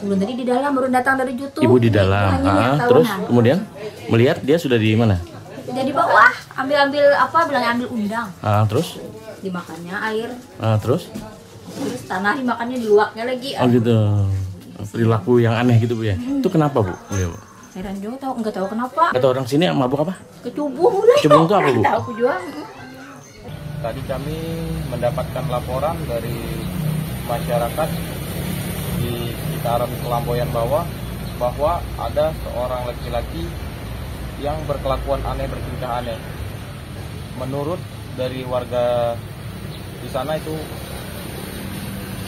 Belum, tadi di dalam, baru datang dari YouTube. Ibu di dalam, terus kemudian melihat dia sudah di mana? Sudah di bawah, ambil apa, bilang ambil undang. Terus? Dimakannya air. Terus tanah dimakannya luaknya lagi. Oh gitu, perilaku yang aneh gitu Bu ya. Itu kenapa Bu? Heran juga, nggak tahu kenapa. Kata orang sini yang mabuk apa? Kecubung. Kecubung itu apa Bu? Nggak tahu aku juga. Tadi kami mendapatkan laporan dari masyarakat di sekitaran Flamboyan Bawah bahwa ada seorang laki-laki yang berkelakuan aneh, bertingkah aneh. Menurut dari warga di sana itu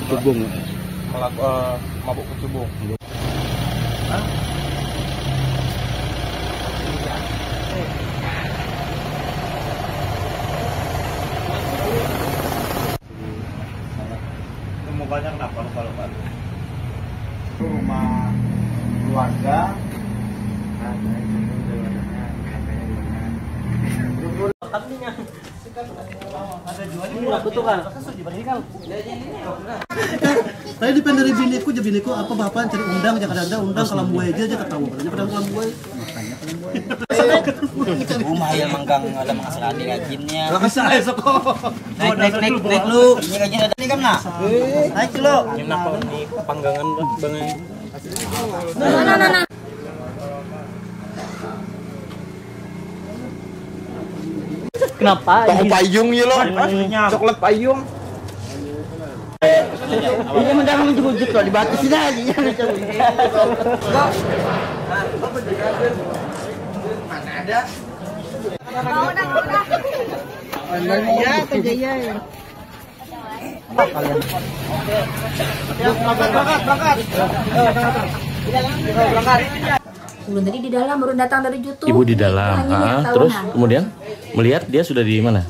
kecubung, mabuk kecubung. Banyak apa lupa rumah keluarga tadi depend dari biniku apa bapak cari undang jangan ada undang kalau buaya aja ketawa pada kalau buaya rumah yang manggang ada menghasilkan rajinnya bisa ya soko naik lu ini rajin ada ini kan nah naik lu enak kok di panggangan banget nah kenapa payung ya lo coklat payung ini mendalam wujud lo dibatasi lagi mana ada tadi di dalam baru datang dari YouTube. Ibu di dalam, terus kemudian melihat dia sudah di mana?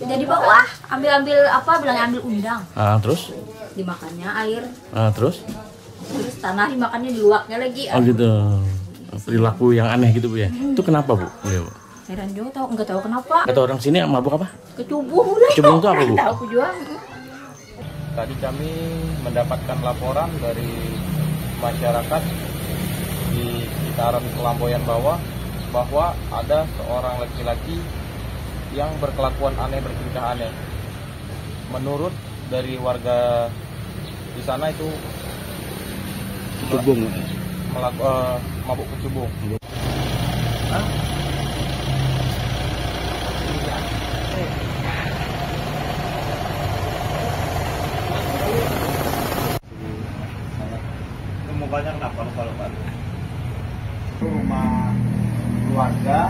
Sudah di bawah, ambil apa bilangnya ambil undang. Terus? Dimakannya air. Terus tanah dimakannya luaknya lagi. Oh gitu. Perilaku yang aneh gitu Bu ya. Itu kenapa Bu? Heran juga, nggak tahu kenapa. Kata orang sini yang mabuk apa? Kecubung. Kecubung itu apa Bu? Nggak tahu aku juga. Tadi kami mendapatkan laporan dari masyarakat di sekitaran Flamboyan Bawah bahwa ada seorang laki-laki yang berkelakuan aneh, bertingkah aneh. Menurut dari warga di sana itu kecubung, mabuk kecubung. Banyak kenapa lupa rumah keluarga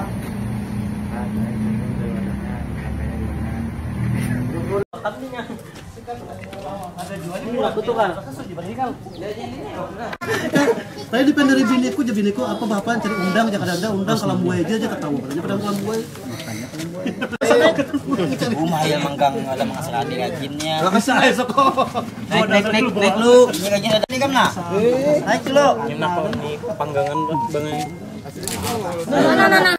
tadi depend dari biniku apa bapak cari undang jangan ada undang kalau buaya aja ketawa pada kalau buaya rumah yang manggang ada menghasilkan rajinnya naik lu ini rajin ada ini kan nah naik lu enak kok di panggangan banget nah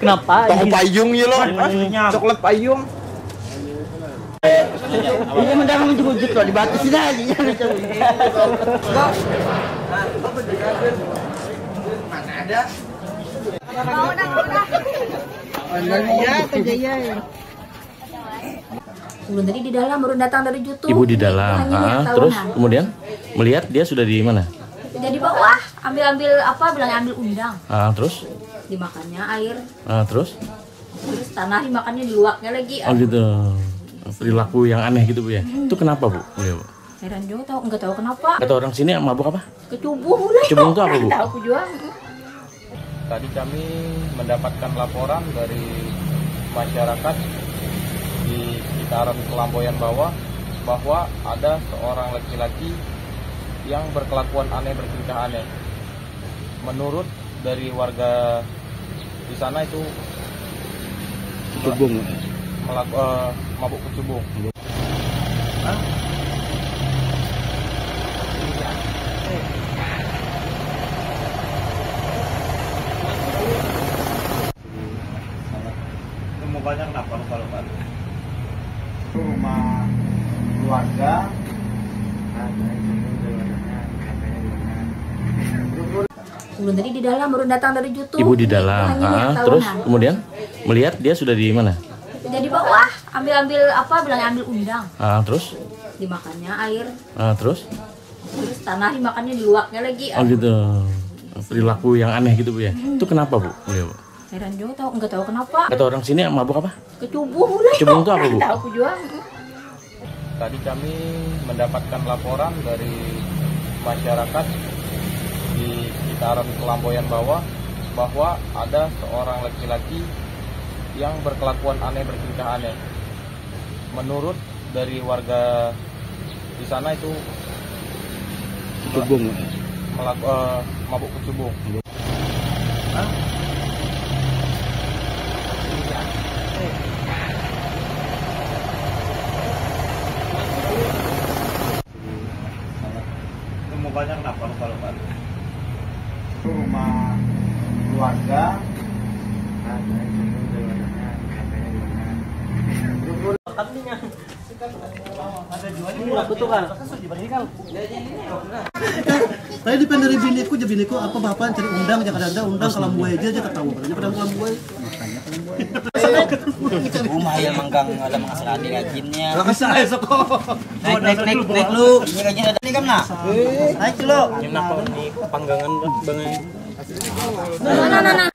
kenapa payung ya lo coklat payung ini mendalam wujud lo dibatasi lagi mana ada belum tadi di dalam baru datang dari YouTube. Ibu di dalam, terus kemudian melihat dia sudah di mana? Sudah di bawah, ambil apa bilangnya ambil undang. Terus? Dimakannya air. Terus tanah dimakannya luaknya lagi. Oh gitu, perilaku yang aneh gitu Bu ya. Itu kenapa Bu? Heran juga, nggak tahu kenapa. Kata orang sini yang mabuk apa? Kecubung. Kecubung itu apa Bu? Nggak tahu aku juga. Tadi kami mendapatkan laporan dari masyarakat di sekitaran Flamboyan Bawah bahwa ada seorang laki-laki yang berkelakuan aneh, bertingkah aneh. Menurut dari warga di sana itu kecubung, mabuk kecubung. Banyak kenapa lupa rumah keluarga. Belum tadi di dalam, baru datang dari YouTube. Ibu di dalam, terus kemudian melihat dia sudah di mana? Sudah di bawah, ambil apa? Bilangnya ambil undang. Terus? Dimakannya air. Terus tanah dimakannya diluaknya lagi. Oh gitu. Perilaku yang aneh gitu Bu ya. Itu kenapa Bu? Heran juga, nggak tahu kenapa. Kata orang sini mabuk apa? Kecubung. Kecubung itu apa Bu? Tahu juga. Tadi kami mendapatkan laporan dari masyarakat di sekitaran Flamboyan Bawah bahwa ada seorang laki-laki yang berkelakuan aneh, bertingkah aneh. Menurut dari warga di sana itu kecubung, mabuk kecubung. Banyak kenapa lupa rumah keluarga tadi depend dari biniku, jadi biniku apa bapak cari undang jangan ada undang kalau buaya aja ketawa katanya pada kalau buaya rumah yang menggang ada mengasih ada rajinnya naik lu ini rajin ada nih kan nah naik lu enak di panggangan banget nah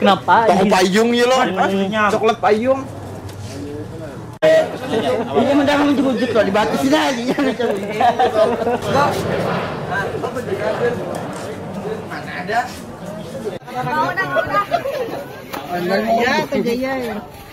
kenapa tahu payung ya lo coklat payung ini mendalam wujud lo dibatasin aja mana ada? Mau nak? Anak dia kerja ya.